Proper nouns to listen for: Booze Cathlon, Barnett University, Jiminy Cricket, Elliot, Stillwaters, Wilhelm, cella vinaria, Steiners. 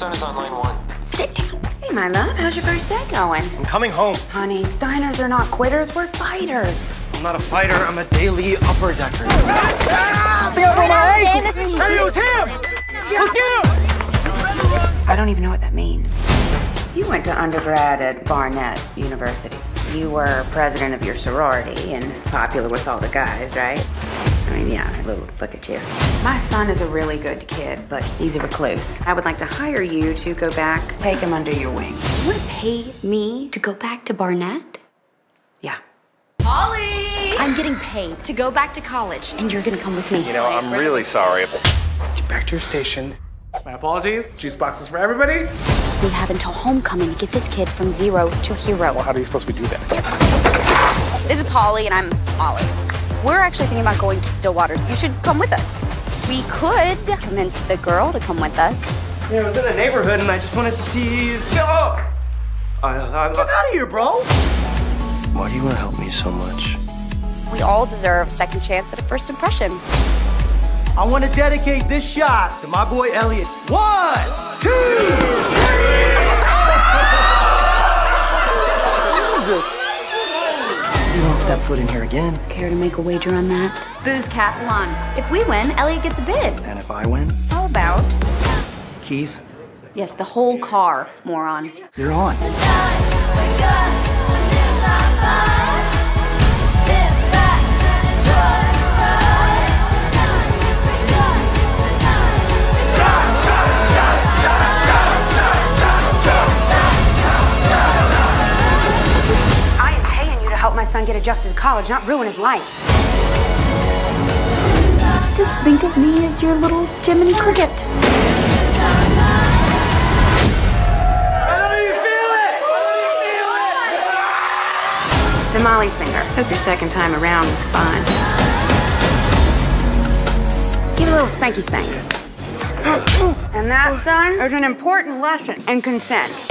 sun is on line 1. Sit down. Hey, my love, how's your first day going? I'm coming home. Honey, Steiners are not quitters, we're fighters. I'm not a fighter, I'm a daily upper decker. Ah! The upper my ankle! Hey, it was him! Let's get him! I don't even know what that means. You went to undergrad at Barnett University. You were president of your sorority and popular with all the guys, right? I mean, yeah, look at you. My son is a really good kid, but he's a recluse. I would like to hire you to go back, take him under your wing. You want to pay me to go back to Barnett? Yeah. Holly! I'm getting paid to go back to college, and you're gonna come with me. You know, I'm really sorry. Get back to your station. My apologies. Juice boxes for everybody. We have until homecoming to get this kid from zero to hero. Well, how are you supposed to do that? This is Polly and I'm Molly. We're actually thinking about going to Stillwaters. You should come with us. We could convince the girl to come with us. You know, I was in the neighborhood and I just wanted to see... Oh! Get out of here, bro! Why do you want to help me so much? We all deserve a second chance at a first impression. I want to dedicate this shot to my boy Elliot. 1, 2, 3! Jesus! You won't step foot in here again. Care to make a wager on that? Booze Cathlon. If we win, Elliot gets a bid. And if I win? How about? Keys? Yes, the whole car, moron. You're on. My son get adjusted to college, not ruin his life. Just think of me as your little Jiminy Cricket. I know you feel it! I know you feel it! Tamale Singer. Hope your second time around was fun. Give it a little spanky spank. And that, son, is an important lesson in consent.